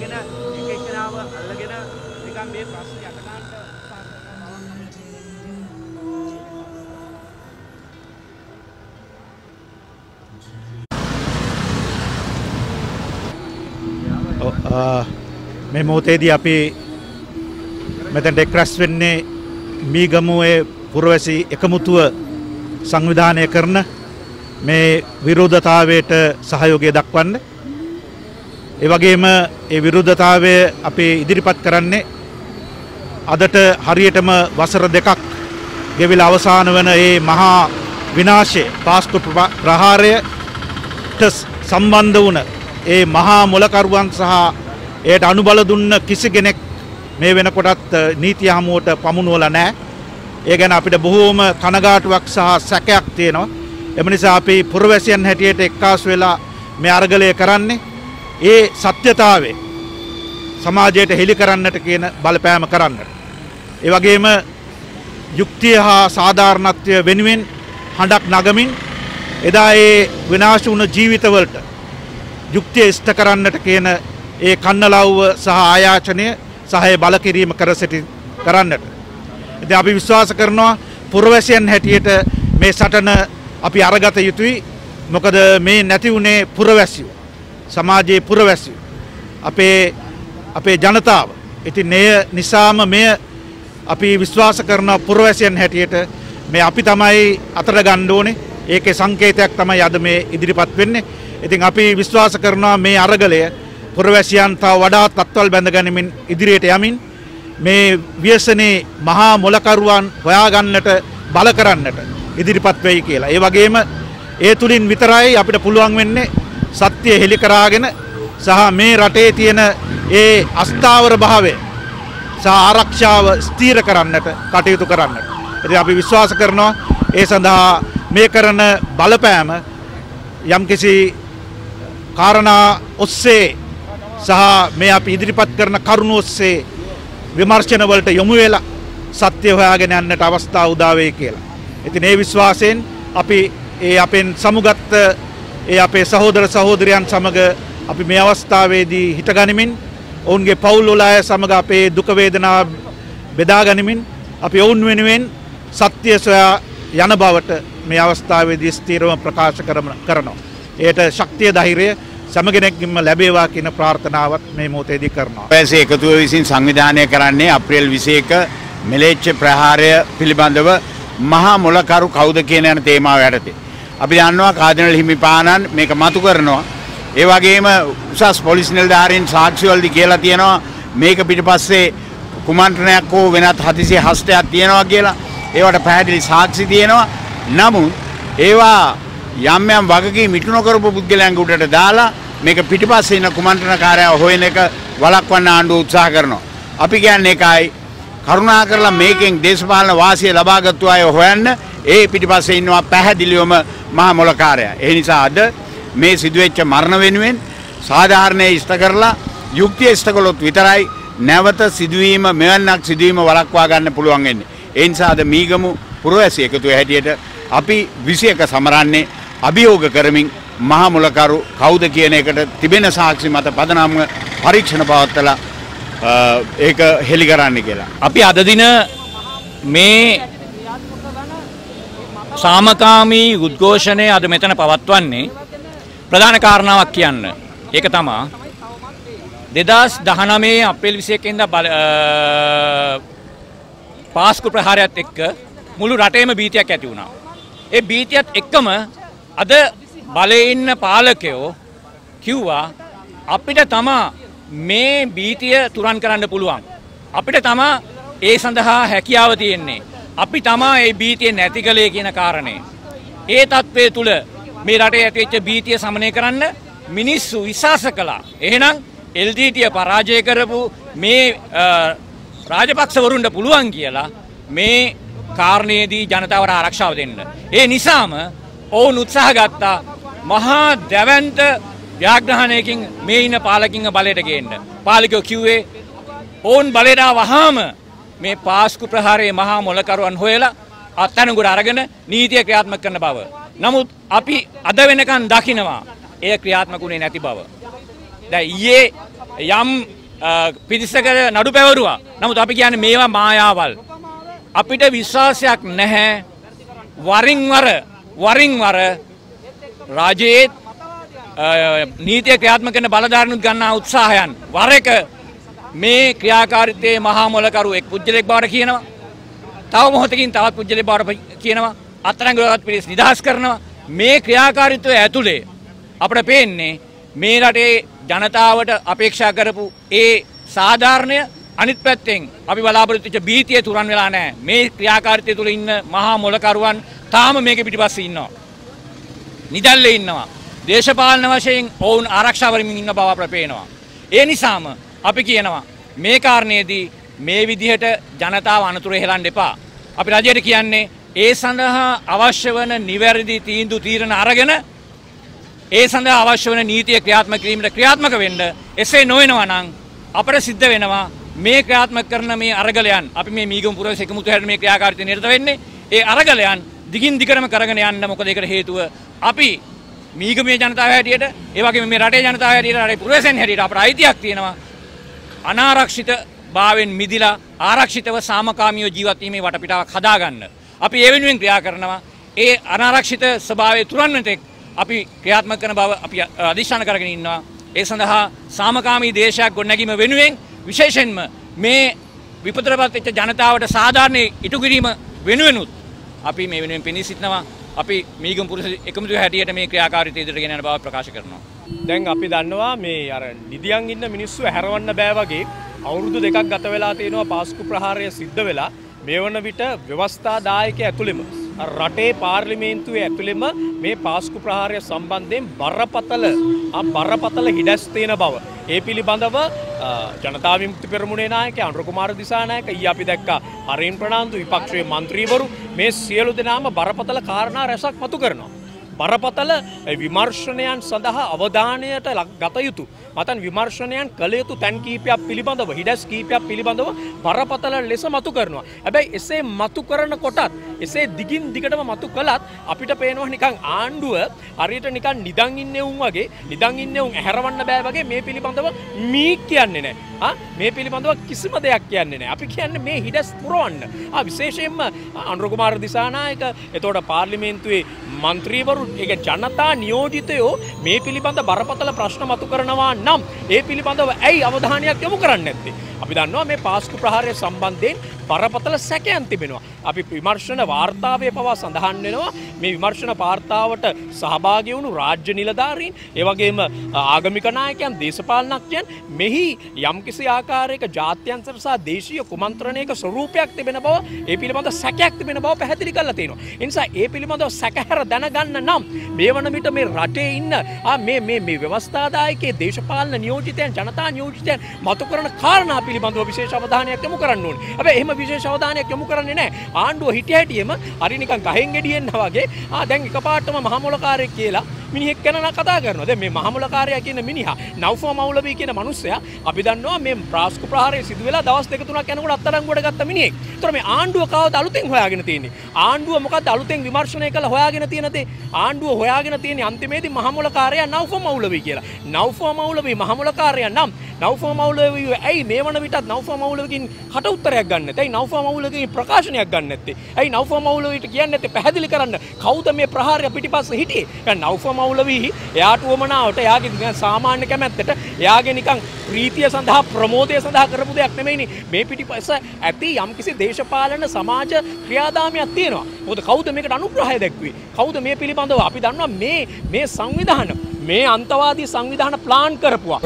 අරගෙන එක එකනාව අල්ලගෙන නිකන් මේ ප්‍රශ්න යට ගන්න උත්සාහ කරනවා මේ මොහොතේදී අපි මෙතෙන්ට එක්රැස් වෙන්නේ මීගමුවේ පුරවැසි එකමුතුව සංවිධානය කරන මේ විරෝධතාවයට සහයෝගය දක්වන්න. ඒ වගේම ඒ විරෝධතාවය අපි ඉදිරිපත් කරන්නේ අදට හරියටම වසර දෙකක් ගෙවිලා අවසන් වන මේ මහා විනාශයේ පාස්කු ප්‍රහාරයට සම්බන්ධ වුණ ඒ මහා මොලකරුවන් සහ ඒට අනුබල දුන්න කිසි කෙනෙක් මේ වෙනකොටත් නීතිය හමුවට පමුණුවලා නැහැ. ඒ ගැන අපිට බොහෝම කනගාටුවක් සහ සැකයක් තියෙනවා. එම නිසා අපි පුරවැසියන් හැටියට එක්කාසු වෙලා මේ අරගලය කරන්නේ ඒ සත්‍යතාවය සමාජයට හෙළි කරන්නට කියන බලපෑම කරන්නට. ඒ වගේම යුක්තිය හා සාධාරණත්වය වෙනුවෙන් හඬක් නගමින් එදා ඒ විනාශ වුණ ජීවිතවලට යුක්තිය ඉෂ්ට කරන්නට කියන ඒ කන්නලව්ව සහ ආයාචනය සහය බලකිරීම කර සිටි කරන්නට. ඉතින් අපි විශ්වාස කරනවා පුරවැසියන් හැටියට මේ සටන අපි අරගත යුතුයි. මොකද මේ නැති වුණේ පුරවැසියෝ, සමාජයේ පුරවැසියෝ, අපේ ජනතාව. ඉතින් ඒ නිසාම මේ අපි විශ්වාස කරනවා පුරවැසියන් හැටියට මේ අපි තමයි අතට ගන්න ඕනේ. ඒකේ සංකේතයක් තමයි අද මේ ඉදිරිපත් වෙන්නේ. ඉතින් අපි විශ්වාස කරනවා මේ අරගලය පුරවැසියන් තව වඩාත් අත්වල් බැඳ ගැනීමෙන් ඉදිරියට යමින් මේ ව්‍යසනේ මහා මොලකරුවන් හොයාගන්නට බල කරන්නට ඉදිරිපත් වෙයි කියලා. ඒ වගේම ඒ තුලින් විතරයි අපිට පුළුවන් වෙන්නේ සත්‍ය හෙළි කරගෙන සහ මේ රටේ තියෙන ඒ අස්ථාවර භාවය සහ ආරක්ෂාව ස්ථිර කරන්නට කටයුතු කරන්නට. ඉතින් අපි විශ්වාස කරනවා ඒ සඳහා මේ කරන බලපෑම යම්කිසි කාරණා ඔස්සේ සහ මේ අපි ඉදිරිපත් කරන කරුණු ඔස්සේ विमर्शन वलट यमु वेला सत्य होयाගෙන යන්නට අවස්ථාව උදා වේ කියලා. ඉතින් මේ විශ්වාසයෙන් අපි ඒ අපෙන් සමුගත් ඒ අපේ සහෝදර සහෝදරියන් සමග අපි මේ අවස්ථාවේදී හිටගනිමින් ඔවුන්ගේ පවුල් වල අය සමග අපේ දුක වේදනා බෙදා ගනිමින් අපි ඔවුන් වෙනුවෙන් සත්‍ය සොයා යන බවට මේ අවස්ථාවේදී ස්ථිරව ප්‍රකාශ කරනවා. ඒට ශක්තිය ධෛර්යය සමගෙනෙක්ම ලැබේවා කියන ප්‍රාර්ථනාවත් මේ මොහොතේදී කරනවා. පැසේ එකතුව විසින් සංවිධානය කරන්නේ අප්‍රේල් 21 මෙලෙච්ච ප්‍රහාරය පිළිබඳව මහා මොලකරු කවුද කියන යන තේමාව යටතේ. අපි දන්නවා කාඩිනල් හිමිපාණන් මේක මතු කරනවා. ඒ වගේම උසස් පොලිස් නිලධාරීන් සාක්ෂිවලදී කියලා තියෙනවා මේක පිටිපස්සේ කුමන්ත්‍රණයක් හෝ වෙනත් හදිසි හස්තයක් තියෙනවා කියලා. ඒවට පැහැදිලි සාක්ෂි තියෙනවා. නමුත් ඒවා යම් යම් වගකීම් ඉටු නොකරපු පුද්ගලයන් උඩට දාලා මේක පිටිපස්සේ ඉන්න කුමන්ත්‍රණකාරයව හොයන එක වළක්වන්න ආණ්ඩුව උත්සාහ කරනවා. අපි කියන්නේ ඒකයි, කරුණාකරලා මේකෙන් දේශපාලන වාසිය ලබාගත්තු අය හොයන්න. ඒ පිටිපස්සේ ඉන්නවා පැහැදිලිවම මහා මොලකාරයා. ඒ නිසා අද මේ සිදුවෙච්ච මරණ වෙනුවෙන් සාධාරණේ ඉෂ්ට කරලා යුක්තිය ඉෂ්ට කළොත් විතරයි නැවත සිදුවීම මෙවන්නක් සිදුවීම වළක්වා ගන්න පුළුවන් වෙන්නේ. ඒ නිසා අද මීගමු පුරවැසි එකතුව හැටියට අපි 21 සමරන්නේ අභියෝග කරමින් මහා මොලකරු කවුද කියන එකට තිබෙන සාක්ෂි මත පදනම් පරීක්ෂණ පවත්වලා ඒක හෙළි කරන්න කියලා. අපි අද දින මේ සාමකාමී උද්ඝෝෂණය අද මෙතන පවත්වන්නේ ප්‍රධාන කාරණාවක් කියන්න. ඒක තමයි 2019 අප්‍රේල් 21 වෙනිදා පාස්කු ප්‍රහාරයත් එක්ක මුළු රටේම බීතියක් ඇති වුණා. ඒ බීතියත් එක්කම අද බලේ ඉන්න පාලකයෝ කිව්වා අපිට තමා මේ බීතිය තුරන් කරන්න පුළුවන්. අපිට තමා ඒ සඳහා හැකියාව තියෙන්නේ. අපි තමා මේ බීතිය නැති කලේ කියන කාරණේ. ඒ තත්ත්වයේ තුල මේ රටේ ඇතිවෙච්ච බීතිය සමනය කරන්න මිනිස්සු විශ්වාස කළා. එහෙනම් එල්ඩීටීය පරාජය කරපු මේ රාජපක්ෂවරුන්ට පුළුවන් කියලා මේ කාරණේදී ජනතාවට ආරක්ෂාව දෙන්න. ඒ නිසාම ඔවුන් උත්සාහ ගත්තා මහා දැවැන්ත ව්‍යාග්‍රහණයකින් මේ ඉන්න පාලකින්ගේ බලයට ගේන්න. පාලකයෝ කිව්වේ ඔවුන් බලයට වහාම මේ පාස්කු ප්‍රහාරයේ මහා මොලකරුවන් හොයලා අත්අඩංගුවට අරගෙන නීතිය ක්‍රියාත්මක කරන බව. නමුත් අපි අද වෙනකන් දකිනවා ඒ ක්‍රියාත්මකුනේ නැති බව. දැන් ඊයේ යම් පිරිසක නඩු පැවරුවා. නමුත් අපි කියන්නේ මේවා මායාවල්. අපිට විශ්වාසයක් නැහැ. වරින් වර රාජ්‍යයේ නීතිය ක්‍රියාත්මක කරන බලධාරීන් ගන්නා උත්සාහයන් වර එක මේ ක්‍රියාකාරීත්වයේ මහා මොලකරු එක් පුජ්‍යලෙක් බවට කියනවා. තව මොහොතකින් තවත් පුජ්‍යලෙක් බවට කියනවා. අත්තරංගලවත් පිළිස් නිදහස් කරනවා. මේ ක්‍රියාකාරීත්වය ඇතුලේ අපිට පේන්නේ මේ රටේ ජනතාවට අපේක්ෂා කරපු ඒ සාධාරණය අනිත් පැත්තෙන් අපි බලාපොරොත්තු වෙච්ච බීතිය තුරන් වෙලා නැහැ. මේ ක්‍රියාකාරීත්වය තුල ඉන්න මහා මොලකරුවන් තාම මේකේ පිටිපස්සේ ඉන්නවා. නිදල්ලේ ඉන්නවා. දේශපාලන වශයෙන් ඔවුන් ආරක්ෂා වරිමින් ඉන්න බව අපිට පේනවා. ඒ නිසාම අපි කියනවා මේ කාරණේදී මේ විදිහට ජනතාව අනතුරේ හෙලන්න එපා. අපි රජයට කියන්නේ ඒ සඳහා අවශ්‍ය වන නිවැරදි තීන්දුව తీරන අරගෙන ඒ සඳහා අවශ්‍ය වන නීතිය ක්‍රියාත්මක කිරීමට ක්‍රියාත්මක වෙන්න. එසේ නොවනවා නම් අපර සිද්ධ වෙනවා මේ ක්‍රියාත්මක කරන මේ අරගලයන් අපි මේ මීගම පුරවසේ එකමුතු හැර මේ ක්‍රියාකාරීත්වය නිරත වෙන්නේ. ඒ අරගලයන් දිගින් දිගටම කරගෙන යන්න මොකද ඒකට හේතුව අපි මීගමේ ජනතාව හැටියට ඒ වගේම මේ රටේ ජනතාව හැටියට රටේ පුරවසෙන් හැටියට අපට අයිතියක් තියෙනවා. අනාරක්ෂිත භාවයෙන් මිදිලා ආරක්ෂිතව සාමකාමීව ජීවත් වීමේ වටපිටාවක් හදා ගන්න. අපි ඒ වෙනුවෙන් ක්‍රියා කරනවා. ඒ අනාරක්ෂිත ස්වභාවය තුරන් වෙන තෙක් අපි ක්‍රියාත්මක කරන බව අපි අධිෂ්ඨාන කරගෙන ඉන්නවා. ඒ සඳහා සාමකාමී දේශයක් ගොඩනැගීම වෙනුවෙන් විශේෂයෙන්ම මේ විපතටපත් වෙච්ච ජනතාවට සාධාරණ ඉටු කිරීම වෙනුවෙනුත් අපි මේ වෙනුවෙන් පෙනී සිටිනවා. අපි මීගම පුරස එකමුතු හැටියට මේ ක්‍රියාකාරීත්වය ඉදිරියට ගෙන යන බව ප්‍රකාශ කරනවා. දැන් අපි දන්නවා මේ අර නිදියන් ඉන්න මිනිස්සු හැරවන්න බෑ වගේ අවුරුදු දෙකක් ගත වෙලා තියෙනවා පාස්කු ප්‍රහාරය සිද්ධ වෙලා. මේ වන විට ව්‍යවස්ථාදායකය ඇතුළෙම රටේ පාර්ලිමේන්තුවේ ඇතුළෙම මේ පාස්කු ප්‍රහාරය සම්බන්ධයෙන් බරපතල හිඩැස් තියෙන බව ඒ පිළිබඳව ජනතා විමුක්ති පෙරමුණේ නායකයා අනුර කුමාර දිසානායක ඊ අපි දැක්කා හරින් ප්‍රනාන්දු විපක්ෂයේ മന്ത്രിවරු මේ සියලු දෙනාම බරපතල කාරණා රැසක් මතු කරනවා. බරපතල විමර්ශනයන් සඳහා අවධානයට ගත යුතු මතන් විමර්ශනයන් කළ යුතු තැන් කීපයක් පිළිබඳව හිඩැස් කීපයක් පිළිබඳව බරපතල ලෙස මතු කරනවා. හැබැයි එසේ මතු කරන කොටත් එසේ දිගින් දිගටම මතු කළත් අපිට පේනවා නිකන් ආණ්ඩුව හරියට නිකන් නිදන් ඉන්නේ උන් වගේ නිදන් ඉන්නේ උන් ඇහැරවන්න බෑ වගේ මේ පිළිබඳව මී කියන්නේ නැහැ. මේ පිළිබඳව කිසිම දෙයක් කියන්නේ නැහැ. අපි කියන්නේ මේ හිඩැස් පුරවන්න. විශේෂයෙන්ම අනුර කුමාර දිසානායක එතකොට පාර්ලිමේන්තුවේ മന്ത്രിවරු ඒක ජනතා නියෝජිතයෝ මේ පිළිබඳ බරපතල ප්‍රශ්න මතු කරනවා නම් ඒ පිළිබඳව ඇයි අවධානයක් යොමු කරන්නේ නැත්තේ? අපි දන්නවා මේ පාස්කු ප්‍රහාරය සම්බන්ධයෙන් බරපතල සැකයන් තිබෙනවා. අපි විමර්ශන වාර්තාවේ පවා සඳහන් වෙනවා මේ විමර්ශන වාර්තාවට සහභාගී වුණු රාජ්‍ය නිලධාරීන්, ඒ වගේම ආගමික නායකයන්, දේශපාලනඥයන් මෙහි යම්කිසි ආකාරයක ජාත්‍යන්තර සහ දේශීය කුමන්ත්‍රණයක ස්වරූපයක් තිබෙන බව, ඒ පිළිබඳ සැකයක් තිබෙන බව පැහැදිලි කරලා තියෙනවා. ඒ නිසා ඒ පිළිබඳව සැකහැර දැනගන්න නම් මේ වන විට මේ රටේ ඉන්න මේ ව්‍යවස්ථාදායකයේ දේශපාලන නියෝජිතයන්, ජනතා නියෝජිතයන් මතු කරන කාරණා පිළිබඳව විශේෂ අවධානයක් යොමු කරන්න ඕනේ. හැබැයි එහෙම විශේෂ අවධානයක් යොමු කරන්නේ නැහැ. ආණ්ඩුව හිටියම හරි නිකන් ගහෙන් ගෙඩියෙන්න වගේ දැන් එකපාරටම මහමොලකාරයෙක් කියලා මිනිහෙක් ගැන කතා කරනවා. දැන් මේ මහමොලකාරයා කියන මිනිහා නව්ෆා මවුලවි කියන මිනිස්සයා අපි දන්නවා මේ පාස්කු ප්‍රහාරය සිදු වෙලා දවස් දෙක තුනක් යනකොට අත්අඩංගුවට ගත්ත මිනිහෙක්. ඒතර මේ ආණ්ඩුව කවද අලුතෙන් හොයාගෙන තියෙන්නේ? ආණ්ඩුව මොකද අලුතෙන් විමර්ශනය කළා හොයාගෙන තියෙන දේ? ආණ්ඩුව හොයාගෙන තියෙන්නේ අන්තිමේදී මහමොලකාරයා නව්ෆා මවුලවි කියලා. නව්ෆා මවුලවි මහමොලකාරයා නම් නව්ෆා මවුලවි ඇයි මේ වන විටත් නව්ෆා මවුලවිගෙන් කට උත්තරයක් ගන්න නැත්තේ? ඇයි නව්ෆා මවුලවිගෙන් ප්‍රකාශනයක් ගන්න නැත්තේ? ඇයි නව්ෆා මවුලවිට කියන්නේ නැත්තේ පැහැදිලි කරන්න කවුද මේ ප්‍රහාරය පිටිපස්සේ හිටියේ? දැන් නව්ෆා මවුලවි එයාට වමනාවට එයාගේ සාමාන්‍ය කැමැත්තට එයාගේ නිකන් ප්‍රීතිය සඳහා ප්‍රමෝදය සඳහා කරපු දෙයක් නෙමෙයිනේ. මේ පිටිපස්ස ඇති යම්කිසි දේශපාලන සමාජ ක්‍රියාදාමයක් තියෙනවා. මොකද කවුද මේකට අනුග්‍රහය දැක්වුවේ? කවුද මේ පිළිබඳව අපි දන්නවා මේ සංවිධාන මේ අන්තවාදී සංවිධාන ප්ලාන් කරපුවා.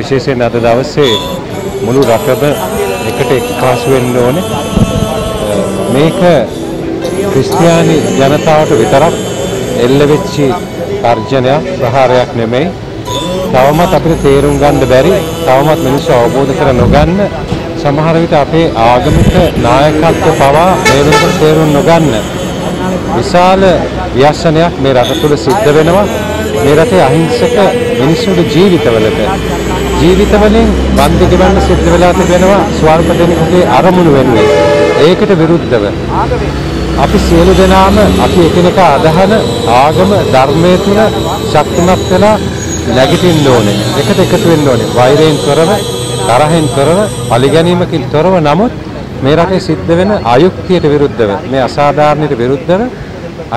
විශේෂයෙන් අද දවසේ මුළු රටම එකට එකතු වෙන්න ඕනේ. මේක ක්‍රිස්තියානි ජනතාවට විතරක් එල්ලෙච්ච තර්ජනයක් ප්‍රහාරයක් නෙමෙයි. තවමත් අපිට තේරුම් ගන්න බැරි, තවමත් මිනිස්සු අවබෝධ කර නොගන්න, සමහර විට අපේ ආගමික නායකත්ව පවා මේ වෙනකොට තේරුම් නොගන්න විශාල ව්‍යසනයක් මේ රට තුළ සිද්ධ වෙනවා. මේ රටේ අහිංසක මිනිස්සුගේ ජීවිතවලින් බන්දි ගෙවන්න සිද්ධ වෙලා තිබෙනවා ස්වල්ප දෙනෙකුගේ අරමුණු වෙනුවෙන්. ඒකට විරුද්ධව අපි සියලු දෙනාම අපි එකිනෙකා අදහන ආගම ධර්මයේ තුන ශක්තිමත් වෙලා නැගිටින්න ඕනේ. එකට එකතු වෙන්න ඕනේ. වෛරයෙන් තොරව, තරහෙන් තොරව, පරිගැනීමකින් තොරව. නමුත් මේ රටේ සිද්ධ වෙන අයුක්තියට විරුද්ධව, මේ අසාධාරණයට විරුද්ධව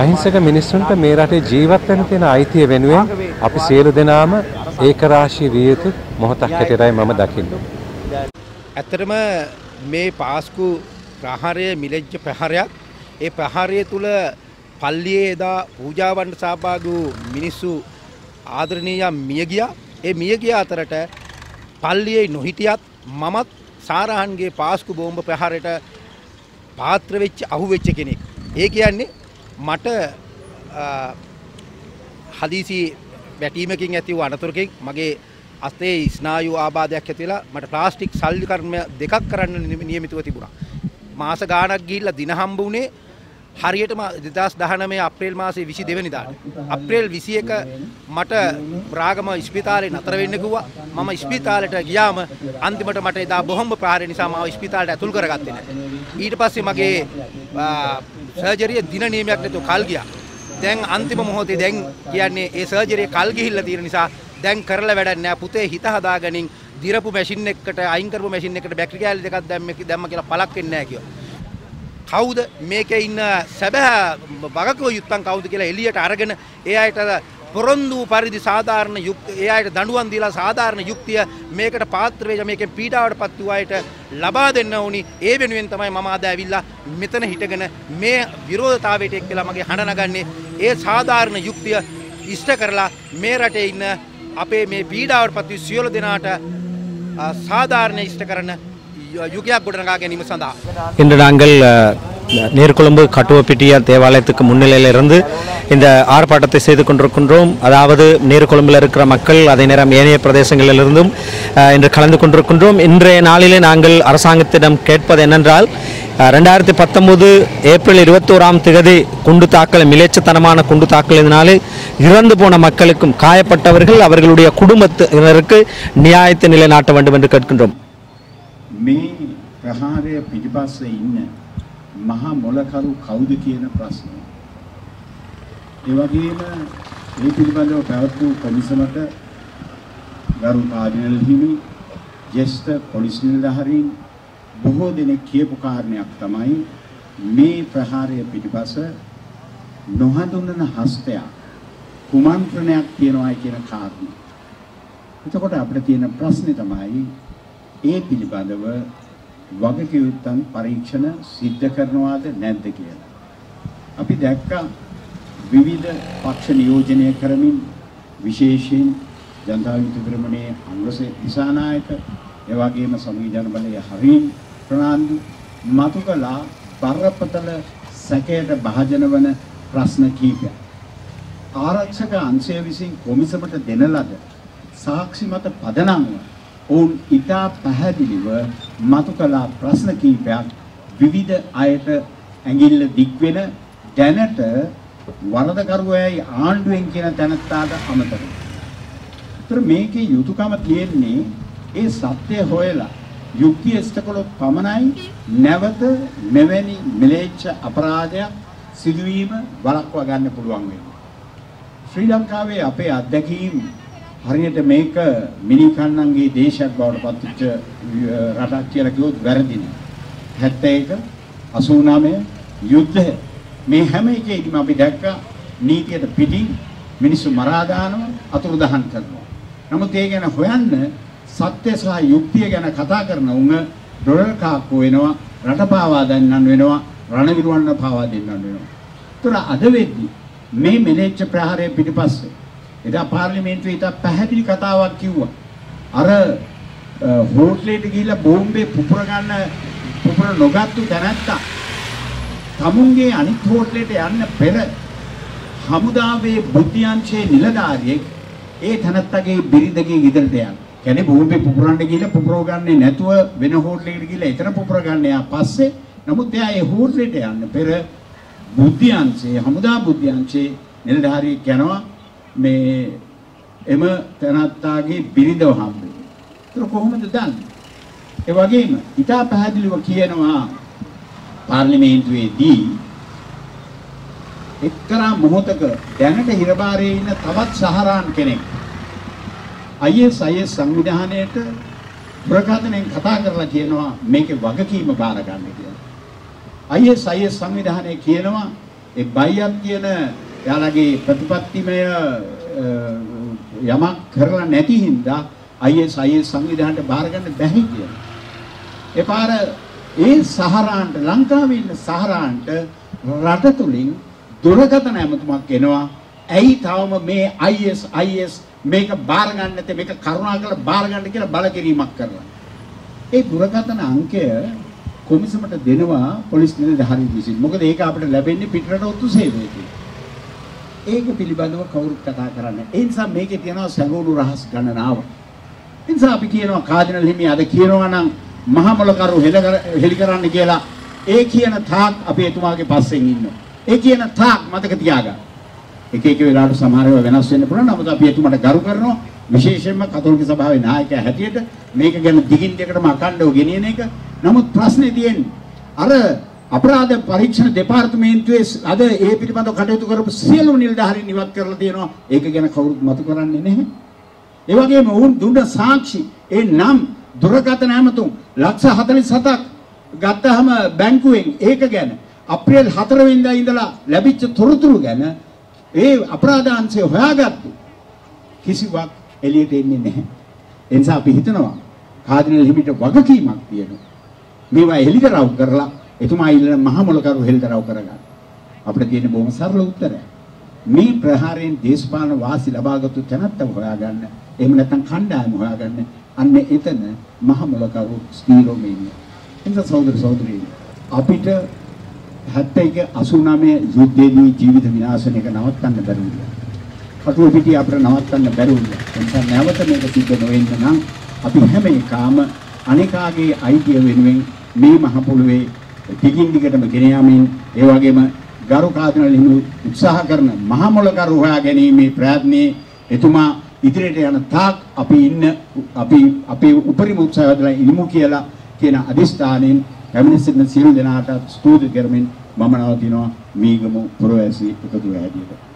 අහිංසක මිනිස්සුන්ට මේ රටේ ජීවත් වෙන්න තියෙන අයිතිය වෙනුවෙන් අපි සියලු දෙනාම ඒකරාශී විය යුතු මොහොතක් හැටියටයි මම දකින්නේ. ඇත්තටම මේ පාස්කු ප්‍රහාරය මිලෙජ්ජ ප්‍රහාරයක්. ඒ ප්‍රහාරය තුල පල්ලියේ එදා පූජාවන්ට සහභාගී වූ මිනිස්සු आदरणीय मियगिया ए मियगिया अतरट पाल्ये नोहिटियात ममत साराहनगे पास्कु बोंब प्रहारट पात्रवेच अहुवेच केने ए කියන්නේ මට හදිසි වැටීමකින් ඇති වූ අනතුරකින් මගේ අස්තේ ස්නායු ආබාධයක් ඇති වෙලා මට ප්ලාස්ටික් සල්ලි කර්ම දෙකක් කරන්න නියමිතව තිබුණා. මාස ගාණක් ගිහිල්ලා දින හම්බ වුණේ හරියටම 2019 අප්‍රේල් මාසේ 22 වෙනිදා අප්‍රේල් 21 මට රාගම ස්පිතාලේ නතර වෙන්න කිව්වා. මම ස්පිතාලයට ගියාම අන්තිමට මට එදා බොහොම ප්‍රහාරය නිසා මාව ස්පිතාලයට ඇතුල් කරගත්තේ නැහැ. ඊට පස්සේ මගේ සර්ජරිය දින නියමයක් නැතුව කල් ගියා. දැන් අන්තිම මොහොතේ දැන් කියන්නේ ඒ සර්ජරිය කල් ගිහිල්ලා තියෙන නිසා දැන් කරලා වැඩක් නැහැ. පුතේ හිත හදාගනින් දිරපු මැෂින් එකකට අයින් කරපු මැෂින් එකකට බැක්ටීරියාලි දෙකක් දැම්ම කියලා පළක් වෙන්නේ නැහැ කිව්වා. කවුද මේකේ ඉන්න සැබෑ වගකීම යුත්තන් කවුද කියලා එළියට අරගෙන ඒ අයට පොරොන්දු පරිදි සාධාරණ යුක්තිය ඒ අයට දඬුවම් දීලා සාධාරණ යුක්තිය මේකට පාත්‍ර වේජ මේකෙන් පීඩාවටපත් වූ අයට ලබා දෙන්න ඕනි. ඒ වෙනුවෙන් තමයි මම ආද ඇවිල්ලා මෙතන හිටගෙන මේ විරෝධතාවයට එක් වෙලා මගේ හඬ නගන්නේ. ඒ සාධාරණ යුක්තිය ඉෂ්ට කරලා මේ රටේ ඉන්න අපේ මේ පීඩාවටපත් වූ සියලු දෙනාට සාධාරණ ඉෂ්ට කරන இன்று நாங்கள் நீர்கொழும்பு கட்டுவப்பிட்டியார் தேவாலயத்துக்கு முன்னிலையிலிருந்து இந்த ஆர்ப்பாட்டத்தை செய்து கொண்டிருக்கின்றோம். அதாவது நீர்கொழும்பில் இருக்கிற மக்கள் அதே நேரம் ஏனைய பிரதேசங்களிலிருந்தும் இன்று கலந்து கொண்டிருக்கின்றோம். இன்றைய நாளிலே நாங்கள் அரசாங்கத்திடம் கேட்பது என்னென்றால் 2019 ஏப்ரல் 21ஆம் தேதி குண்டு தாக்கல் மிலேச்சத்தனமான குண்டு தாக்கலினாலே இறந்து போன மக்களுக்கும் காயப்பட்டவர்கள் அவர்களுடைய குடும்பத்தினருக்கு நியாயத்தை நிலைநாட்ட வேண்டும் என்று கேட்கின்றோம். මේ ප්‍රහාරය පිටිපස්සේ ඉන්න මහා මොලකරු කවුද කියන ප්‍රශ්නය. ඒ වගේම මේ පිළිබඳව පැවතු කොමිසමට ගරු කාඩිනල් හිමි, ජෙස්ටර් පොලිස් නිලධාරීන් බොහෝ දෙනෙක් කියපු කාරණයක් තමයි මේ ප්‍රහාරය පිටිපස්ස නොහඳුනන හස්තයක් කුමන්ත්‍රණයක් තියනවායි කියන කාරණේ. එතකොට අපිට තියෙන ප්‍රශ්නේ තමයි ඒ පිළිබඳව වගකීම් පරීක්ෂණ සිද්ධ කරනවාද නැද්ද කියලා. අපි දැක්කා විවිධ පක්ෂ නියෝජනය කරමින් විශේෂයෙන් ජනතා විමුක්ති පෙරමුණේ අනුරසේ දිසානායක, ඒ වගේම සමගි ජන බලයේ හරින් ප්‍රනාන්දු මතු කළා බරපතල සැකයට භාජන වන ප්‍රශ්න කීපයක්. ආරක්ෂක අංශය විසින් කොමිසමට දෙන ලද සාක්ෂි මත පදනම්ව ඔවුන් ඉතා පැහැදිලිව මතු කළා ප්‍රශ්න කීපයක්. විවිධ අයට ඇඟිල්ල දික්වෙන දැනට වරදකරුවයි ආණ්ඩුවෙන් කියන තැනත්තාට අමතරයි. ඒතර මේකේ යුතුයකම තියෙන්නේ ඒ සත්‍ය හොයලා යුක්තිය ඉස්තකොලොත් පමණයි නැවත මෙවැනි මිලේච්ඡ අපරාධයක් සිදුවීම වළක්වා ගන්න පුළුවන් වෙන්නේ. ශ්‍රී ලංකාවේ අපේ අත්දැකීම් හරියට මේක මිනිකන්නන්ගේ දේශයක් බවට පත්වෙච්ච රටක් කියලා කිව්වොත් වැරදි නෑ. 71 89 යුද්ධය මේ හැම එකේදීම අපි දැක්කා නීතියට පිටින් මිනිස්සු මරා දානවා, අතුරුදහන් කරනවා. නමුත් ඒ ගැන හොයන්න සත්‍ය සහ යුක්තිය ගැන කතා කරන උන් ඩොලර් කාක්කෝ වෙනවා, රට පාවා දන්නන් වෙනවා, රණවිරුවන්න පාවා දෙන්නන් වෙනවා. ඒතර අද වෙද්දී මේ මිලේච්ඡ ප්‍රහාරය පිටිපස්සේ එදා පාර්ලිමේන්තුවේ ඉතා පැහැදිලි කතාවක් කිව්වා. අර හෝටලෙට ගිහිල්ලා බෝම්බේ පුපුර නොගත්තු දැනත්තා තමුන්ගේ අනිත් හෝටලෙට යන්න පෙර හමුදාවේ බුද්ධියංශයේ නිලධාරියෙක් ඒ තනත්තගේ බිරිඳගේ ගෙදරට යන. කියන්නේ බෝම්බේ පුපුරන්න ගිහිල්ලා පුපුරව ගන්නේ නැතුව වෙන හෝටලෙකට ගිහිල්ලා එතන පුපුර ගන්න යා පස්සේ නමුත් එයා ඒ හෝටලෙට යන්න පෙර බුද්ධියංශයේ හමුදා බුද්ධියංශයේ නිලධාරියෙක් යනවා මේ එම තනත්තාගේ බිරිඳව හම්බුනේ. ඒක කොහොමද දන්නේ? ඒ වගේම ඉතා පැහැදිලිව කියනවා පාර්ලිමේන්තුවේදී එක්තරා මොහොතක දැනට හිරබාරයේ ඉන්න තවත් සහරාන් කෙනෙක් ISIS संविधानයට ප්‍රකටණෙන් කතා කරලා කියනවා මේකේ වගකීම බාර ගන්න කියලා. ISIS සංවිධානයේ කියනවා ඒ බයියත් කියන යාලගේ ප්‍රතිපත්තිමය යමක් කරලා නැති හින්දා ISIS සංවිධානයට බාර ගන්න බැහැ කියලා. ඒ පාර ඒ සහරාන්ට ලංකාවේ ඉන්න සහරාන්ට රට තුලින් දුරකතන ඇමතුමක් එනවා. ඇයි තවම මේ ISIS මේක බාර ගන්න නැත්තේ මේක කරුණා කරලා බාර ගන්න කියලා බලකිරීමක් කරනවා. ඒ දුරකථන අංකය කොමිසමට දෙනවා පොලිස් නිලධාරීන් විසින්. මොකද ඒක අපිට ලැබෙන්නේ පිටරට ඔත්තු සේවයකින්. ඒක පිළිබඳව කවුරුත් කතා කරන්නේ. ඒ නිසා මේකේ තියෙනවා සැඟවුණු රහස් ගණනාව. ඒ නිසා අපි කියනවා කාඩිනල් හිමි අද කියනවා නම් මහමොලකරු හෙලි කරන්න කියලා. ඒ කියන තාක් අපි එතුමාගේ පස්සෙන් ඉන්නවා. ඒ කියන තාක් මතක තියාගන්න. एक एक विराट समारोह वेनास से निपुण ना बताओ ये तुम्हारे गारु करनो विशेष में कातोल की सभा में ना है क्या है ये तो मैं क्या कहना दिगिन देखकर माकांड होगी नहीं नहीं का नमूद प्रश्न दिए न अरे अपराध परीक्षण देपार्ट में इन्तु इस आधे ये पिटमा तो खड़े तो करो सेलों निर्धारित निवात कर लेते हैं एक क्या ना खबर मत कराने नहीं ये वाके में उन दूसरा साक्षी ये नाम दुर्गातन है मतों लाक्षा हाथली सतक गाता हम बैंकुइंग एक क्या ना अप्रैल हाथरवे इंदा इंदला लबिच थोरुतुरु क्या ना ये अपराधान से होया करते किसी वक्त एलियटेड नहीं इंसान भी हितना वां खादने लिमिट वगैरह ही मांगती है ना मेवा हेल्डराव करला इतुमाई इल्ल महामलकारो हेल्डराव करेगा अपने देने बहुत सारे लोग उत्तर हैं मैं प्रहारें देशपाल वासी लगाकर तो चनत तब होया करने इमने तंखांडा हम होया करने अन्य इतने महामलकारो स्टीरो में इंसान हत्या के असुना में युद्ध देवी जीवित विनाश ने का नवत्ता ने बैरूल दिया। अतुल बिटी आपने नवत्ता ने बैरूल दिया। इंसान नवत्ता में किसी के नोएं का नाम अभी हमें काम अनेक आगे आईटी विनवें में महापुलवे टिकिंग दिक्कत में गिरिया में ये वाके में गारो कादना लिमु उत्साह करना महामोलका रोहा आगे नहीं में प्रयत्न Feminism dan silu dan atas studi kermin memanau tino minggu mu proyesi itu juga hadir.